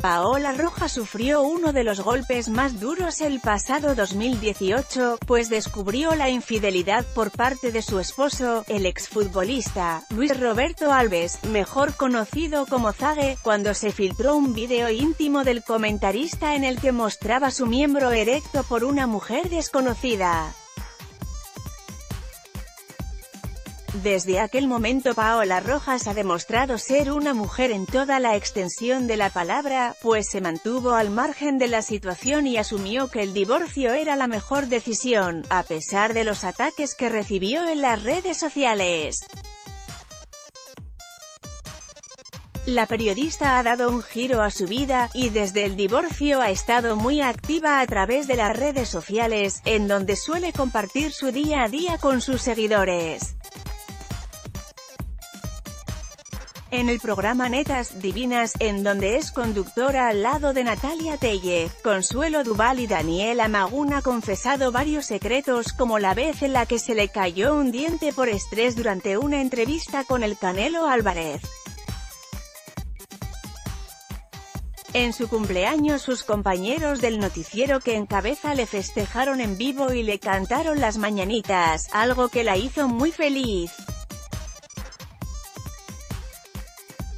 Paola Rojas sufrió uno de los golpes más duros el pasado 2018, pues descubrió la infidelidad por parte de su esposo, el exfutbolista Luis Roberto Alves, mejor conocido como Zague, cuando se filtró un video íntimo del comentarista en el que mostraba su miembro erecto por una mujer desconocida. Desde aquel momento Paola Rojas ha demostrado ser una mujer en toda la extensión de la palabra, pues se mantuvo al margen de la situación y asumió que el divorcio era la mejor decisión, a pesar de los ataques que recibió en las redes sociales. La periodista ha dado un giro a su vida, y desde el divorcio ha estado muy activa a través de las redes sociales, en donde suele compartir su día a día con sus seguidores. En el programa Netas Divinas, en donde es conductora al lado de Natalia Telle, Consuelo Duval y Daniela Magún, ha confesado varios secretos, como la vez en la que se le cayó un diente por estrés durante una entrevista con el Canelo Álvarez. En su cumpleaños, sus compañeros del noticiero que encabeza le festejaron en vivo y le cantaron las mañanitas, algo que la hizo muy feliz.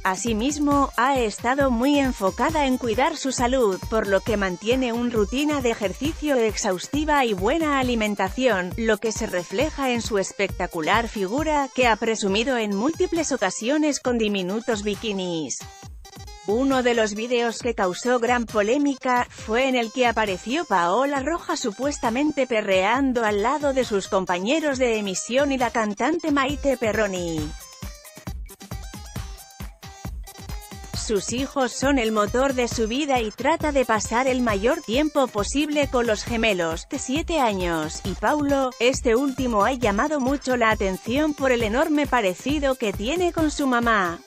Asimismo, ha estado muy enfocada en cuidar su salud, por lo que mantiene una rutina de ejercicio exhaustiva y buena alimentación, lo que se refleja en su espectacular figura, que ha presumido en múltiples ocasiones con diminutos bikinis. Uno de los videos que causó gran polémica, fue en el que apareció Paola Rojas supuestamente perreando al lado de sus compañeros de emisión y la cantante Maite Perroni. Sus hijos son el motor de su vida y trata de pasar el mayor tiempo posible con los gemelos, de 7 años, y Paulo. Este último ha llamado mucho la atención por el enorme parecido que tiene con su mamá.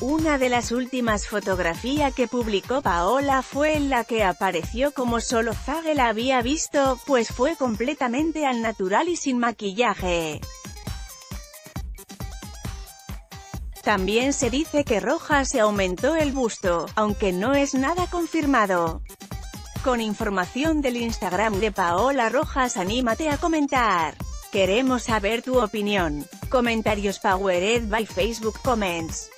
Una de las últimas fotografías que publicó Paola fue en la que apareció como solo Zague la había visto, pues fue completamente al natural y sin maquillaje. También se dice que Rojas se aumentó el busto, aunque no es nada confirmado. Con información del Instagram de Paola Rojas, anímate a comentar. Queremos saber tu opinión. Comentarios Powered by Facebook Comments.